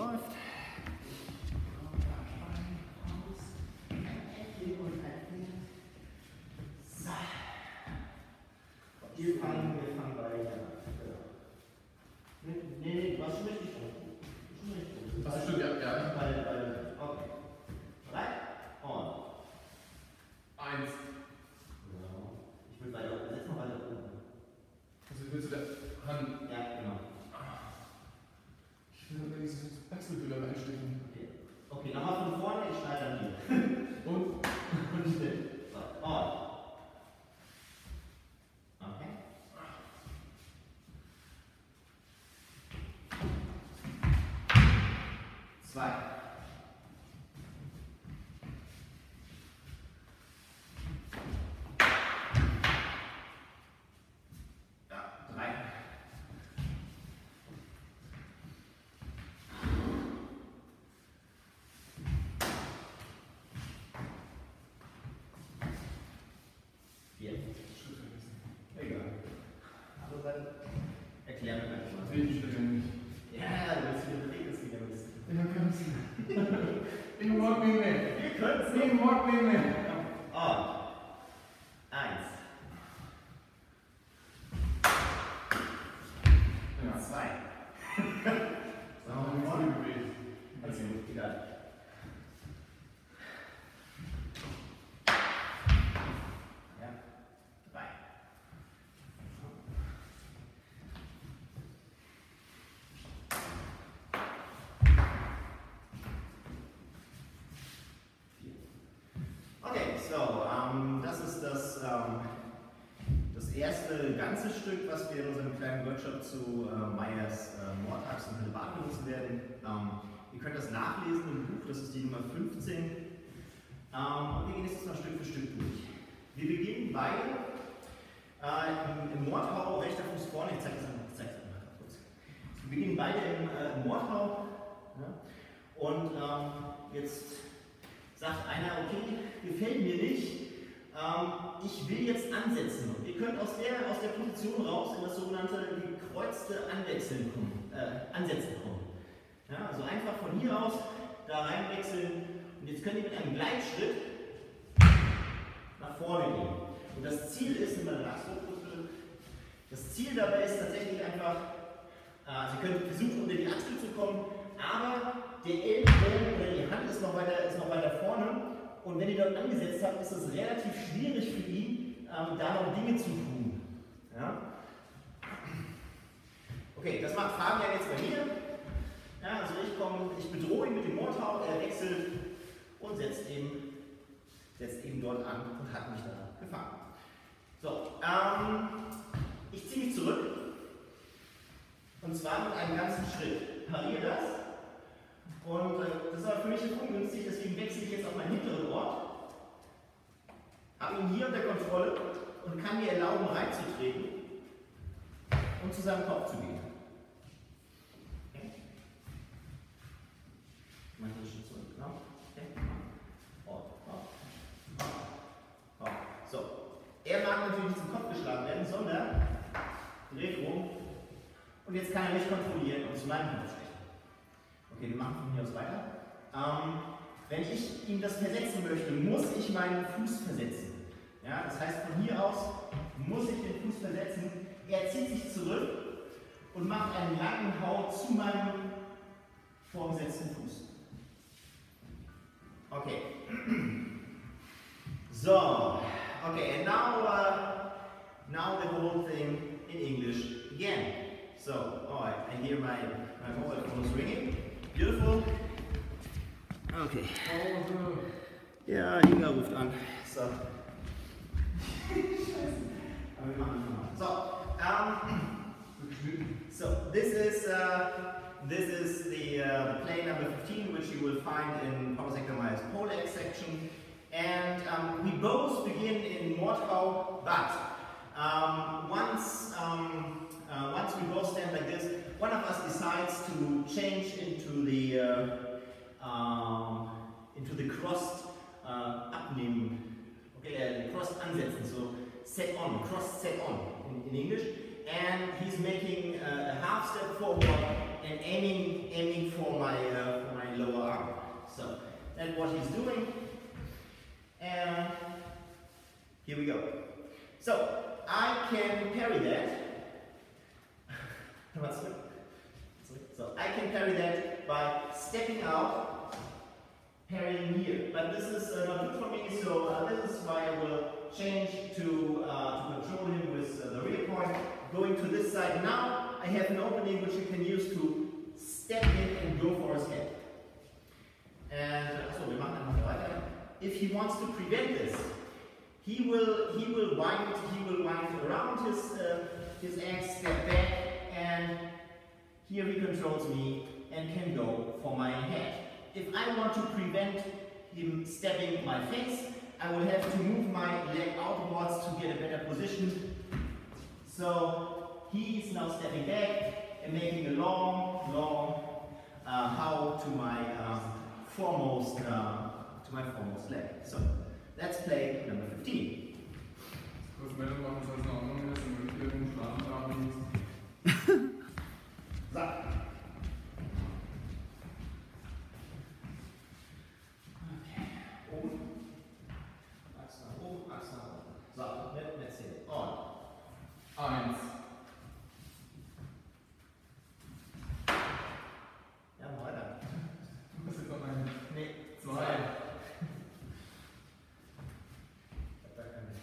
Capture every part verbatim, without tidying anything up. läuft. So. Wir fangen, wir fangen weiter. Nee, nee, was schon richtig gut. Das ist schon ja, ja. Beide, beide. Okay. Bereit? Und. Eins. Genau. Ich will weiter oben. Setz mal weiter oben. Also willst du da Hand? Ja, genau. Ich will aber diese Wechselbilder reinstecken. Okay. Okay, nochmal von vorne, ich schneide an die. Und? Und still. So. Und. Zwei. Ja, drei. Vier. Egal. Also dann erklär mir das mal. You want me man. You could see want me man. Oh. So, ähm, das ist das, ähm, das erste ganze Stück, was wir in unserem kleinen Workshop zu äh, Maiers äh, Mordaxt und Hellebarde nutzen werden. Ähm, ihr könnt das nachlesen im Buch, das ist die Nummer fünfzehn. Ähm, und wir gehen jetzt noch Stück für Stück durch. Wir beginnen bei äh, im Mordhau, rechter Fuß vorne, ich zeige es einmal, ich zeige es einmal kurz. Wir beginnen beide im, äh, im Mordhau. Ja? Und ähm, jetzt sagt einer, okay, gefällt mir nicht, ähm, ich will jetzt ansetzen. Ihr könnt aus der, aus der Position raus in das sogenannte gekreuzte Anwechseln kommen, äh, Ansetzen kommen. Ja, also einfach von hier aus da reinwechseln. Und jetzt könnt ihr mit einem Gleitschritt nach vorne gehen. Und das Ziel ist, nimm mal danach so kurz bitte, das Ziel dabei ist tatsächlich einfach, äh, Sie können versuchen, unter die Achsel zu kommen, aber der Ellbogen oder die Hand ist noch, weiter, ist noch weiter vorne und wenn ihr dort angesetzt habt, ist es relativ schwierig für ihn, ähm, da noch Dinge zu tun. Ja? Okay, das macht Fabian jetzt bei mir. Ja, also ich komme, ich bedrohe ihn mit dem Mordhau, er wechselt und setzt eben, setzt eben dort an und hat mich da gefangen. So, ähm, ich ziehe mich zurück und zwar mit einem ganzen Schritt. Pariere das. Und äh, das war für mich jetzt ungünstig, deswegen wechsle ich jetzt auf meinen hinteren Ort, habe ihn hier unter Kontrolle und kann mir erlauben, reinzutreten und zu seinem Kopf zu gehen. Okay. Ich mache das schon zurück, genau. Okay. Ort, Ort, Ort, Ort. So. Er mag natürlich nicht zum Kopf geschlagen werden, sondern dreht rum und jetzt kann er mich kontrollieren und zu meinem Kopf. Okay, wir machen von hier aus weiter. Ähm, wenn ich ihm das versetzen möchte, muss ich meinen Fuß versetzen. Ja, das heißt, von hier aus muss ich den Fuß versetzen. Er zieht sich zurück und macht einen langen Hau zu meinem vorgesetzten Fuß. Okay. So, okay, and now, uh, now the whole thing in English again. So, alright, oh, I hear my, my mobile phone is ringing. Beautiful. Okay. Ja, Inga ruft an. So. So, um, so this is uh, this is the, uh, the play number fifteen, which you will find in Paulus Hector Mair's Poleaxe section, and um, we both begin in Mordhau, but um, once um, uh, once we both stand like this. One of us decides to change into the uh, um, into the crossed uh, abnehmen, okay, uh, crossed ansetzen, so set on, crossed set on in, in English, and he's making uh, a half step forward and aiming aiming for my uh, what he's doing. And here we go. So I can parry that. So I can parry that by stepping out, parrying here. But this is uh, not good for me, so uh, this is why I will change to, uh, to control him with uh, the rear point. Going to this side now, I have an opening which you can use to step in and go for his head. And uh, so we machen einfach weiter. If he wants to prevent this, he will he will wind he will wind around his uh, his axe, step back, and here he controls me and can go for my head. If I want to prevent him stabbing my face, I will have to move my leg outwards to get a better position. So he is now stepping back and making a long, long uh, how to my um, foremost uh, to my foremost leg. So let's play number fifteen. So. Okay, oben, Axt nach oben, Axt nach oben. So, let's hit it. On. Eins. Ja, weiter. Du musst jetzt noch einen. Nee, zwei. Zwei. Ich hab da keine.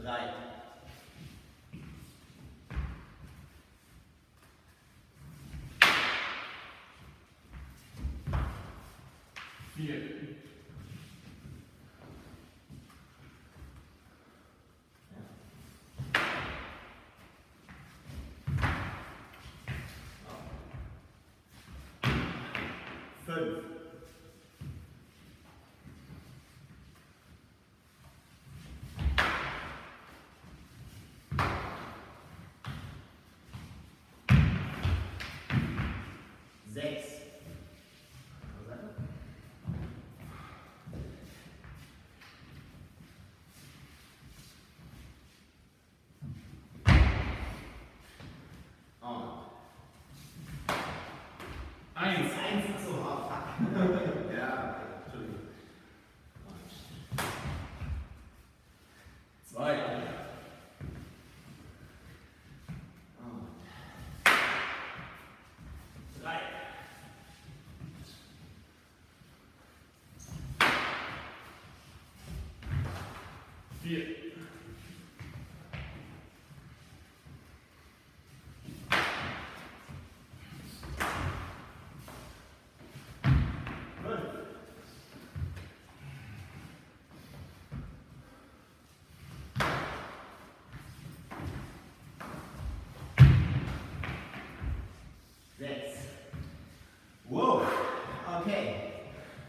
Drei. Vier. Ja. Fünf. Sechs. Eins. Eins, achso, oh, fuck. Ja, Entschuldigung. Zwei. Und drei. Vier.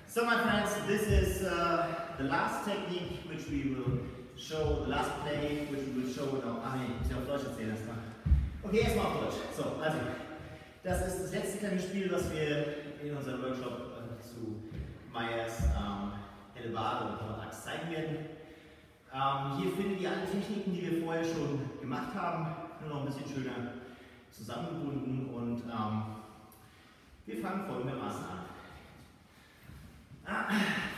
So my friends, this is uh, the last technique which we will show, the last play which we will show now. Ah ne, ich muss auf Deutsch erzählen erstmal. Okay, erstmal auf Deutsch. So, also, das ist das letzte kleine Spiel, was wir in unserem Workshop äh, zu Maiers ähm, Hellebarde und Mordaxt zeigen werden. Ähm, hier findet ihr alle Techniken, die wir vorher schon gemacht haben, nur noch ein bisschen schöner zusammengebunden, und ähm, wir fangen folgendermaßen an. Ah,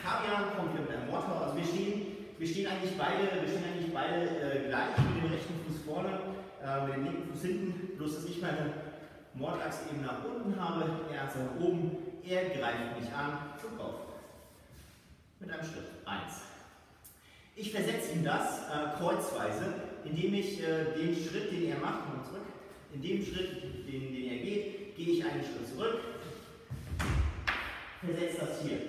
Fabian kommt mit einem Mordhau. Also wir stehen, wir stehen eigentlich beide, wir stehen eigentlich beide äh, gleich, mit dem rechten Fuß vorne, äh, mit dem linken Fuß hinten, bloß dass ich meine Mordaxt eben nach unten habe, er hat sie nach oben, er greift mich an zum Kopf. Mit einem Schritt. Eins. Ich versetze ihm das äh, kreuzweise, indem ich äh, den Schritt, den er macht, nochmal zurück, in dem Schritt, den, den er geht, gehe ich einen Schritt zurück, versetze das hier.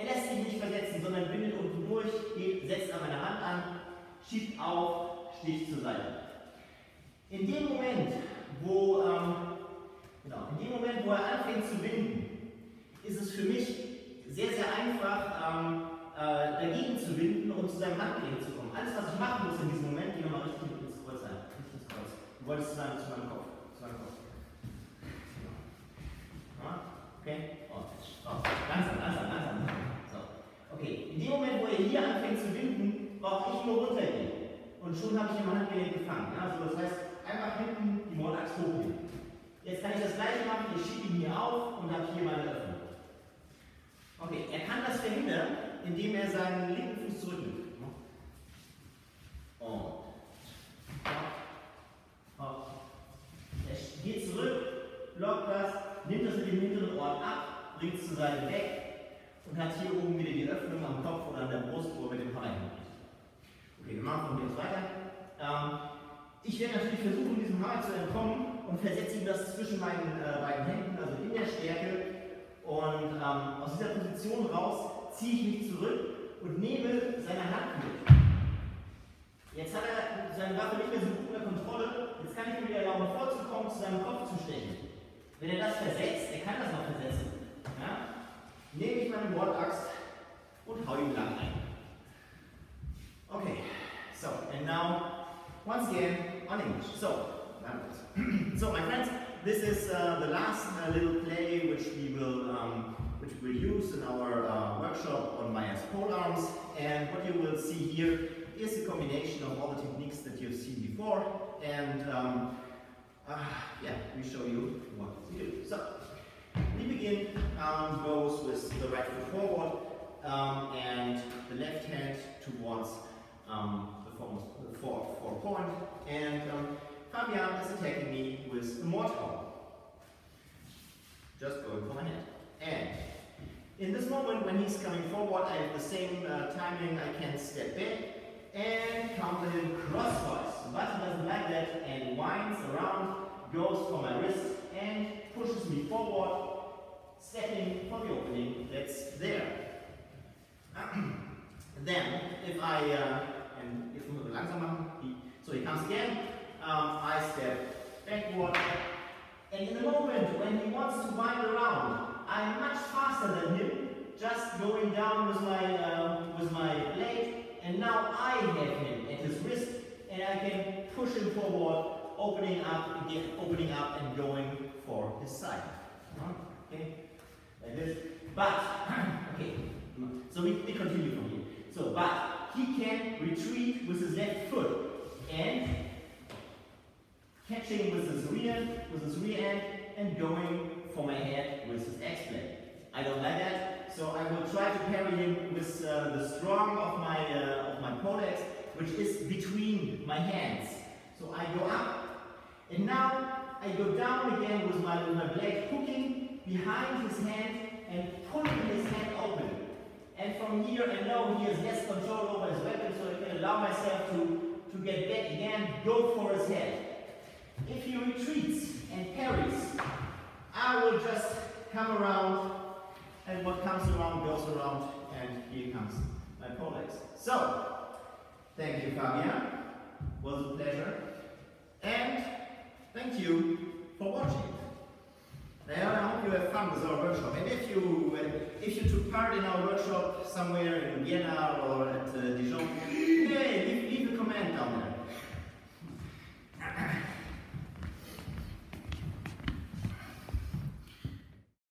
Er lässt sich nicht versetzen, sondern bindet unten durch, geht, setzt an meine Hand an, schiebt auf, sticht zur Seite. In dem Moment, wo, ähm, genau, in dem Moment, wo er anfängt zu binden, ist es für mich sehr, sehr einfach, ähm, äh, dagegen zu binden und zu seinem Handgelenk zu kommen. Alles, was ich machen muss in diesem Moment, geht nochmal richtig ins Kreuz ein. Richtig ins Kreuz. Du wolltest sagen, zu meinem Kopf. Zu meinem Kopf. Ja. Okay? Oh, langsam, langsam, langsam. So. Okay, in dem Moment, wo er hier anfängt zu winden, brauche ich nur runtergehen. Und schon habe ich den Handgelenk gefangen. Also das heißt, einfach hinten die Mordaxt hochnehmen. Jetzt kann ich das gleiche machen, ich schiebe ihn hier auf und habe hier meine Öffnung. Okay, er kann das verhindern, indem er seinen linken Fuß zurücknimmt. Und er geht zurück, lockt das, nimmt das mit dem hinteren Ohr ab, bringt es zur Seite weg und hat hier oben wieder die Öffnung am Kopf oder an der Brust, wo er mit dem Haar hingeht. Okay, wir machen von jetzt weiter. Ähm, ich werde natürlich versuchen, diesem Haar zu entkommen und versetze ihm das zwischen meinen äh, beiden Händen, also in der Stärke. Und ähm, aus dieser Position raus ziehe ich mich zurück und nehme seine Hand mit. Jetzt hat er seine Waffe nicht mehr so gut unter Kontrolle. Jetzt kann ich ihm wieder erlauben, vorzukommen, zu seinem Kopf zu stechen. Wenn er das versetzt, er kann das noch versetzen, ja, nehme ich meine Mordaxt und hau ihm lang ein. Okay, so, and now, once again, on English. So, so my friends, this is uh, the last uh, little play which we will um, which we'll use in our uh, workshop on Mair's polearms. And what you will see here is a combination of all the techniques that you've seen before. And um, uh, yeah, we show you what to do. So we begin um, goes with the right foot forward um, and the left hand towards um, the foremost four, four point. And um, Fabian is attacking me with a Mordhau. Just going for my head. And in this moment, when he's coming forward, I have the same uh, timing. I can step back and counter him crosswise. But he doesn't like that and winds around, goes for my wrist and pushes me forward, stepping for the opening that's there. Then, if I uh, and if we langsamer, so he comes again. Um, I step backward, and in the moment when he wants to wind around, I'm much faster than him, just going down with my uh, with my blade, and now I have him at his wrist, and I can push him forward, opening up, again, opening up, and going for his side. Okay, like this. But okay, so we, we continue from here. So, but he can retreat with his left foot and catching with his rear, with his rear end, and going for my head with his axe blade. I don't like that, so I will try to parry him with uh, the strong of my uh, of my poleaxe, which is between my hands. So I go up, and now I go down again with my with my blade hooking behind his hand and pulling his hand open. And from here, I know he has less control over his weapon, so I can allow myself to to get back again, go for his head. If he retreats and parries, I will just come around, and what comes around goes around, and here comes my poleaxe. So, thank you, Fabian. Was a pleasure. And thank you for watching. Now, I hope you have fun with our workshop. And if you if you took part in our workshop somewhere in Vienna or at uh, Dijon,